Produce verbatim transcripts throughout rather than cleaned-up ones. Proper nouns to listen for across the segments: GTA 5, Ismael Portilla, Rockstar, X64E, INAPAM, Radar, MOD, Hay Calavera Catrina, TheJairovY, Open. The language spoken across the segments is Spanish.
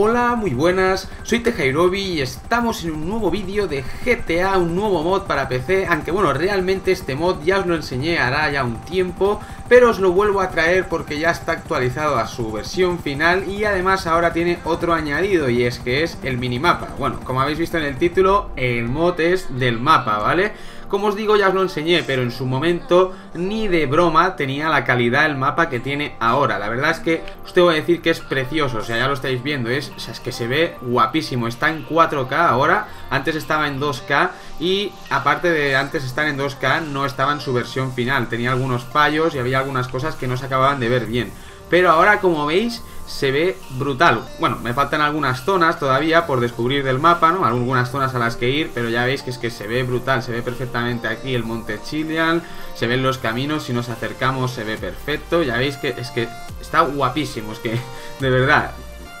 Hola, muy buenas, soy TheJairovY y estamos en un nuevo vídeo de G T A, un nuevo mod para P C, aunque bueno, realmente este mod ya os lo enseñé hará ya un tiempo, pero os lo vuelvo a traer porque ya está actualizado a su versión final y además ahora tiene otro añadido y es que es el minimapa. Bueno, como habéis visto en el título, el mod es del mapa, ¿vale? Como os digo, ya os lo enseñé, pero en su momento ni de broma tenía la calidad el mapa que tiene ahora. La verdad es que os tengo que decir que es precioso, o sea, ya lo estáis viendo, es, o sea, es que se ve guapísimo. Está en cuatro K ahora, antes estaba en dos K y aparte de antes estar en dos K no estaba en su versión final. Tenía algunos fallos y había algunas cosas que no se acababan de ver bien. Pero ahora, como veis, se ve brutal. Bueno, me faltan algunas zonas todavía por descubrir del mapa, ¿no? Algunas zonas a las que ir, pero ya veis que es que se ve brutal. Se ve perfectamente aquí el monte Chilian, se ven los caminos, si nos acercamos se ve perfecto. Ya veis que es que está guapísimo, es que de verdad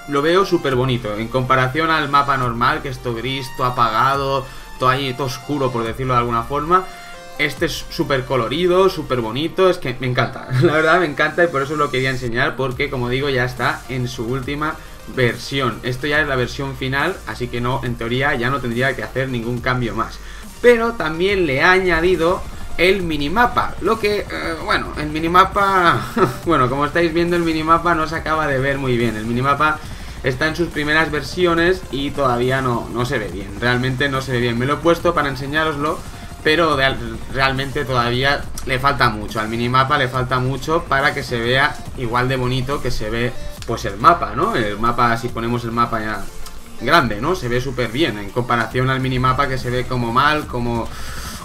lo veo súper bonito. En comparación al mapa normal, que es todo gris, todo apagado, todo ahí, todo oscuro, por decirlo de alguna forma. Este es súper colorido, súper bonito, es que me encanta, la verdad me encanta y por eso os lo quería enseñar porque, como digo, ya está en su última versión. Esto ya es la versión final, así que no, en teoría ya no tendría que hacer ningún cambio más. Pero también le ha añadido el minimapa, lo que, eh, bueno, el minimapa, bueno, como estáis viendo el minimapa no se acaba de ver muy bien, el minimapa está en sus primeras versiones y todavía no, no se ve bien, realmente no se ve bien. Me lo he puesto para enseñároslo, pero de, realmente todavía le falta mucho, al minimapa le falta mucho para que se vea igual de bonito que se ve pues el mapa, ¿no? El mapa, si ponemos el mapa ya grande, ¿no? Se ve súper bien en comparación al minimapa que se ve como mal, como,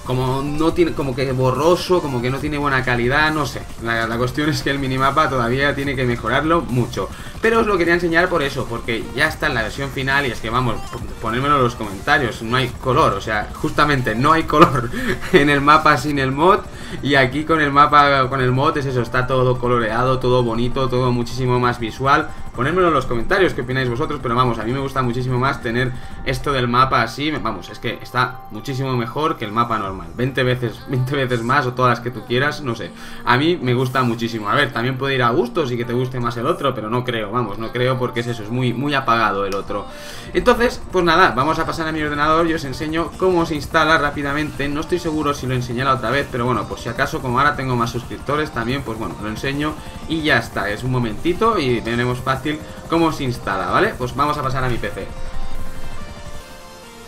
como, no tiene, como que borroso, como que no tiene buena calidad, no sé. La, la cuestión es que el minimapa todavía tiene que mejorarlo mucho. Pero os lo quería enseñar por eso, porque ya está en la versión final y es que vamos, ponérmelo en los comentarios, no hay color, o sea, justamente no hay color en el mapa sin el mod y aquí con el mapa, con el mod es eso, está todo coloreado, todo bonito, todo muchísimo más visual. Ponérmelo en los comentarios, qué opináis vosotros, pero vamos, a mí me gusta muchísimo más tener esto del mapa así, vamos, es que está muchísimo mejor que el mapa normal, veinte veces, veinte veces más o todas las que tú quieras, no sé, a mí me gusta muchísimo. A ver, también puede ir a gustos y que te guste más el otro, pero no creo, vamos, no creo porque es eso, es muy, muy apagado el otro. Entonces, pues nada, vamos a pasar a mi ordenador y os enseño cómo se instala rápidamente, no estoy seguro si lo enseñé la otra vez, pero bueno, por si acaso, como ahora tengo más suscriptores también, pues bueno, lo enseño y ya está, es un momentito y tenemos fácil cómo se instala, ¿vale? Pues vamos a pasar a mi P C.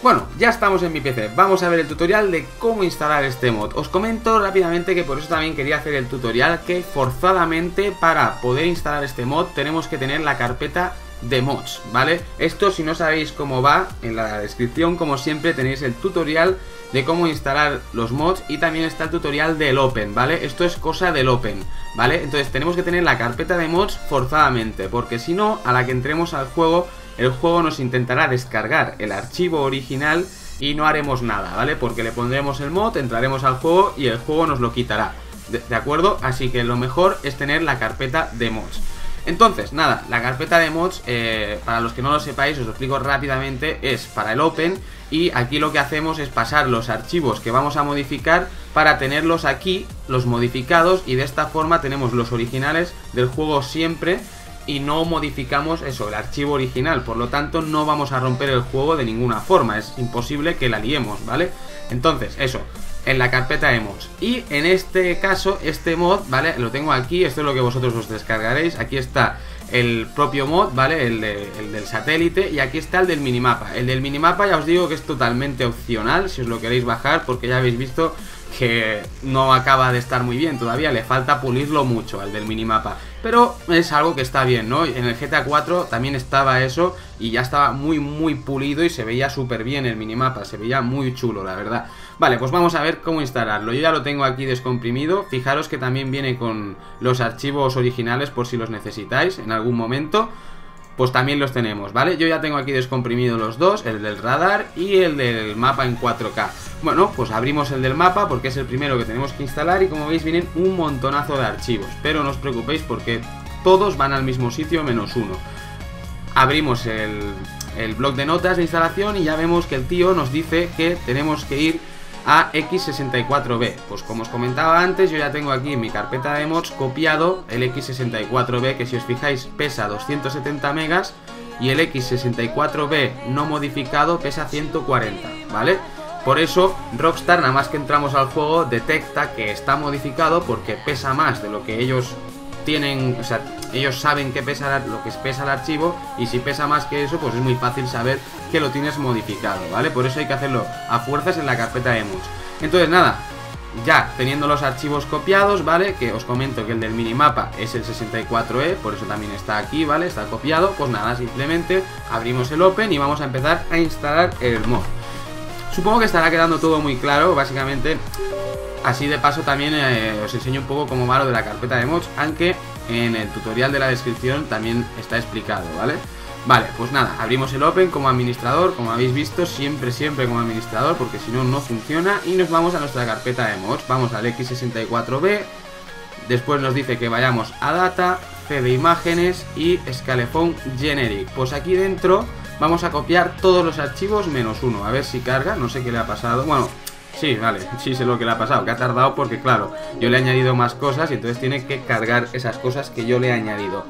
Bueno, ya estamos en mi P C, vamos a ver el tutorial de cómo instalar este mod. Os comento rápidamente que por eso también quería hacer el tutorial, que forzadamente para poder instalar este mod tenemos que tener la carpeta de mods, ¿vale? Esto, si no sabéis cómo va, en la descripción como siempre tenéis el tutorial de cómo instalar los mods y también está el tutorial del Open, ¿vale? Esto es cosa del Open, ¿vale? Entonces tenemos que tener la carpeta de mods forzadamente, porque si no, a la que entremos al juego, el juego nos intentará descargar el archivo original y no haremos nada, ¿vale? Porque le pondremos el mod, entraremos al juego y el juego nos lo quitará, ¿de, de acuerdo? Así que lo mejor es tener la carpeta de mods. Entonces, nada, la carpeta de mods, eh, para los que no lo sepáis, os lo explico rápidamente, es para el Open y aquí lo que hacemos es pasar los archivos que vamos a modificar para tenerlos aquí, los modificados, y de esta forma tenemos los originales del juego siempre y no modificamos eso, el archivo original, por lo tanto no vamos a romper el juego de ninguna forma, es imposible que la liemos, ¿vale? Entonces, eso, en la carpeta de mods. Y en este caso, este mod, ¿vale? Lo tengo aquí, esto es lo que vosotros os descargaréis, aquí está el propio mod, ¿vale? El, de, el del satélite y aquí está el del minimapa. El del minimapa ya os digo que es totalmente opcional, si os lo queréis bajar, porque ya habéis visto que no acaba de estar muy bien todavía, le falta pulirlo mucho al del minimapa, pero es algo que está bien, ¿no? En el G T A cuatro también estaba eso y ya estaba muy muy pulido y se veía súper bien el minimapa, se veía muy chulo, la verdad. Vale, pues vamos a ver cómo instalarlo, yo ya lo tengo aquí descomprimido, fijaros que también viene con los archivos originales por si los necesitáis en algún momento, pues también los tenemos, ¿vale? Yo ya tengo aquí descomprimido los dos, el del radar y el del mapa en cuatro K. Bueno, pues abrimos el del mapa porque es el primero que tenemos que instalar y como veis vienen un montonazo de archivos, pero no os preocupéis porque todos van al mismo sitio menos uno. Abrimos el, el bloc de notas de instalación y ya vemos que el tío nos dice que tenemos que ir a X sesenta y cuatro B. Pues como os comentaba antes, yo ya tengo aquí en mi carpeta de mods copiado el X sesenta y cuatro B, que si os fijáis pesa doscientos setenta megas y el X sesenta y cuatro B no modificado pesa ciento cuarenta, ¿vale? Por eso Rockstar, nada más que entramos al juego, detecta que está modificado porque pesa más de lo que ellos tienen, o sea, ellos saben que pesa lo que pesa el archivo, y si pesa más que eso, pues es muy fácil saber que lo tienes modificado, ¿vale? Por eso hay que hacerlo a fuerzas en la carpeta de emuls. Entonces nada, ya teniendo los archivos copiados, ¿vale? Que os comento que el del minimapa es el sesenta y cuatro E, por eso también está aquí, ¿vale? Está copiado, pues nada, simplemente abrimos el Open y vamos a empezar a instalar el mod. Supongo que estará quedando todo muy claro, básicamente. Así de paso también eh, os enseño un poco cómo va lo de la carpeta de mods, aunque en el tutorial de la descripción también está explicado, ¿vale? Vale, pues nada, abrimos el Open como administrador, como habéis visto, siempre, siempre como administrador, porque si no, no funciona, y nos vamos a nuestra carpeta de mods, vamos al X sesenta y cuatro B, después nos dice que vayamos a Data, C de Imágenes y escalefón Generic. Pues aquí dentro vamos a copiar todos los archivos menos uno. A ver si carga, no sé qué le ha pasado. Bueno, sí, vale, sí sé lo que le ha pasado, que ha tardado porque, claro, yo le he añadido más cosas y entonces tiene que cargar esas cosas que yo le he añadido.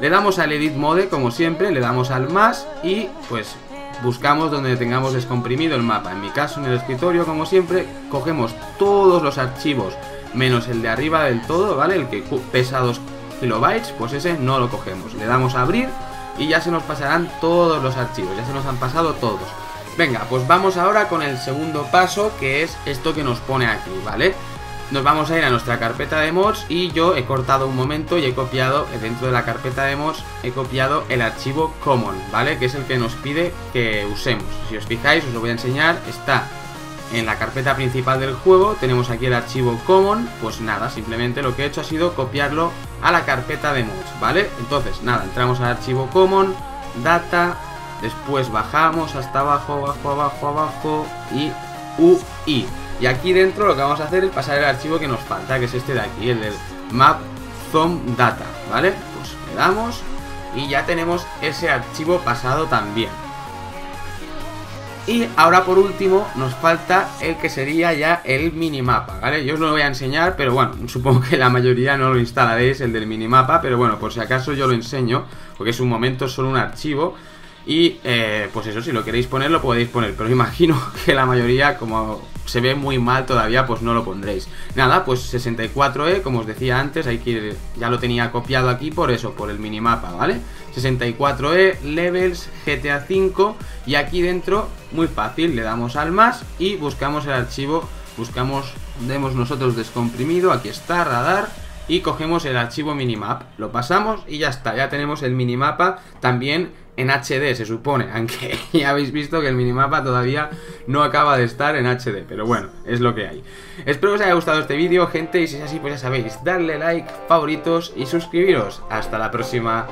Le damos al Edit Mode, como siempre, le damos al más y, pues, buscamos donde tengamos descomprimido el mapa. En mi caso, en el escritorio, como siempre, cogemos todos los archivos menos el de arriba del todo, ¿vale? El que pesa dos kilobytes, pues ese no lo cogemos. Le damos a abrir y ya se nos pasarán todos los archivos, ya se nos han pasado todos. Venga, pues vamos ahora con el segundo paso, que es esto que nos pone aquí, ¿vale? Nos vamos a ir a nuestra carpeta de mods y yo he cortado un momento y he copiado, dentro de la carpeta de mods, he copiado el archivo common, ¿vale? Que es el que nos pide que usemos. Si os fijáis, os lo voy a enseñar, está en la carpeta principal del juego, tenemos aquí el archivo common, pues nada, simplemente lo que he hecho ha sido copiarlo a la carpeta de mods, ¿vale? Entonces, nada, entramos al archivo common, data, después bajamos hasta abajo, abajo, abajo, abajo y U I. Y aquí dentro lo que vamos a hacer es pasar el archivo que nos falta, que es este de aquí, el del map thumb data, ¿vale? Pues le damos y ya tenemos ese archivo pasado también. Y ahora por último nos falta el que sería ya el minimapa, ¿vale? Yo os lo voy a enseñar, pero bueno, supongo que la mayoría no lo instalaréis, el del minimapa, pero bueno, por si acaso yo lo enseño, porque es un momento, es solo un archivo. Y eh, pues eso, si lo queréis poner lo podéis poner, pero imagino que la mayoría, como se ve muy mal todavía, pues no lo pondréis. Nada, pues sesenta y cuatro E, como os decía antes, hay que ir, ya lo tenía copiado aquí por eso, por el minimapa, ¿vale? sesenta y cuatro E, Levels, G T A cinco, y aquí dentro, muy fácil, le damos al más y buscamos el archivo, buscamos, demos nosotros descomprimido, aquí está, Radar. Y cogemos el archivo minimap, lo pasamos y ya está, ya tenemos el minimapa también en H D, se supone, aunque ya habéis visto que el minimapa todavía no acaba de estar en H D, pero bueno, es lo que hay. Espero que os haya gustado este vídeo, gente, y si es así, pues ya sabéis, darle like, favoritos y suscribiros. Hasta la próxima.